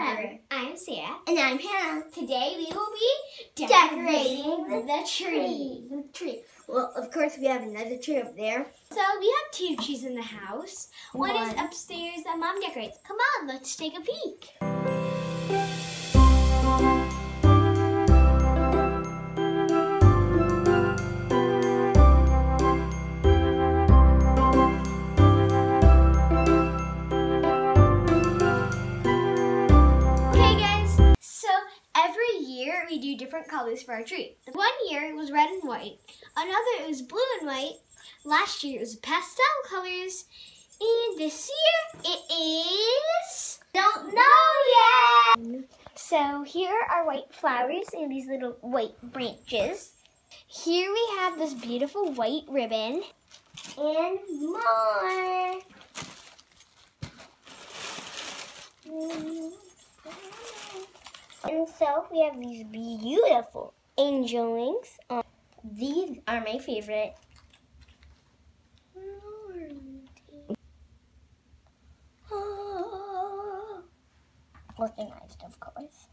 Forever. I'm Sarah. And I'm Hannah. Today we will be decorating the tree. Well, of course we have another tree up there. So we have two trees in the house. One is upstairs that Mom decorates. Come on, let's take a peek. We do different colors for our tree. One year it was red and white, another it was blue and white, last year it was pastel colors, and this year it is... Don't know yet! So here are white flowers and these little white branches. Here we have this beautiful white ribbon, and more! And so we have these beautiful angel wings. These are my favorite. Organized, of course.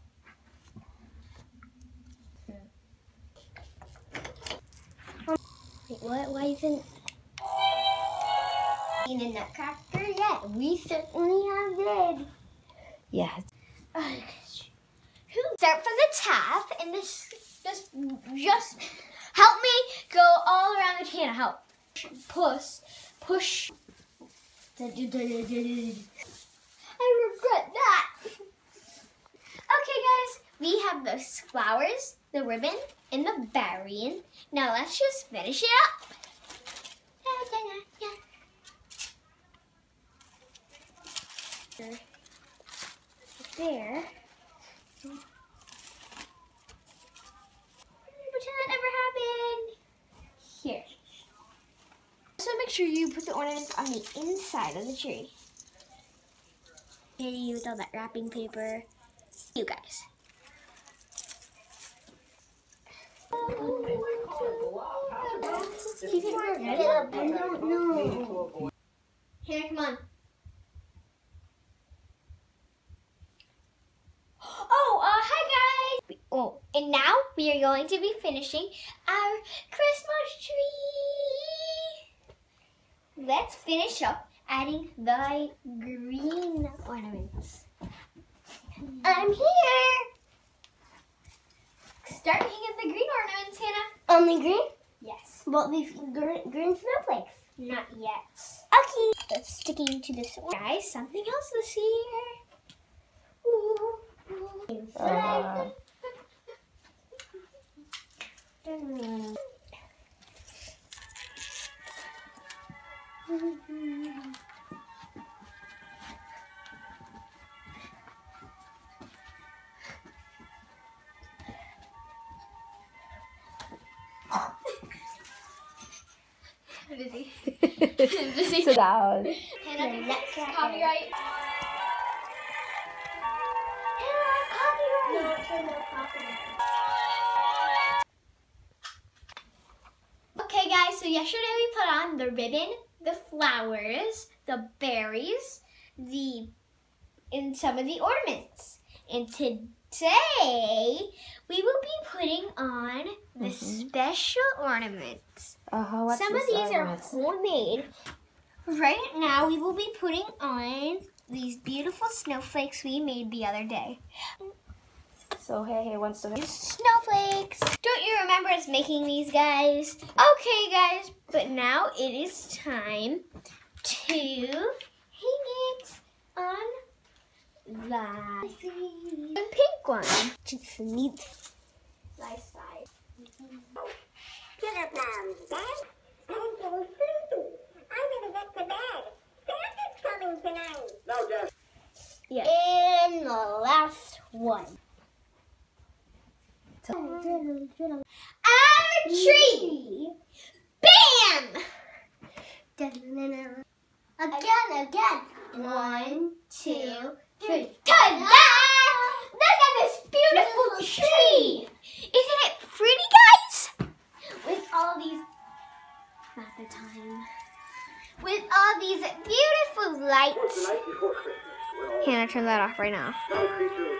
Wait, what? Why isn't in a nutcracker yet? We certainly have did. Yes. Start from the top, and this just help me go all around the can. Help. Push. I regret that. Okay, guys, we have those flowers, the ribbon, and the berry. Now let's just finish it up. There. Pretend that never happened. Here. So make sure you put the ornaments on the inside of the tree. Ready with all that wrapping paper. You guys. I don't know. Here, come on. And now we are going to be finishing our Christmas tree. Let's finish up adding the green ornaments. I'm here. Start hanging the green ornaments, Hannah. On the green? Yes. Well, these green snowflakes. Not yet. Okay. Let's sticking to this one. Guys, something else this year. I'm busy. I'm busy. So loud. Hannah, next copyright. Hannah, copyright. No copyright. Okay, guys, so yesterday we put on the ribbon, the flowers, the berries, and some of the ornaments. And today we will be putting on the special ornaments. Some of these are homemade. Right now we will be putting on these beautiful snowflakes we made the other day. So hey, wants to make snowflakes. Don't you remember us making these, guys? Okay, guys, but now it is time to hang it on the pink one. Just neat. Nice side. Get up, Mom. Dad, I'm getting sleepy. I'm gonna get to bed. Santa's coming tonight. No, Dad. Yes. And the last one. Our tree. Bam! Again. 1, 2, 3. Ta-da! Look at this beautiful tree. Isn't it pretty, guys? With all these, not the time. With all these beautiful lights. Hannah, turn that off right now.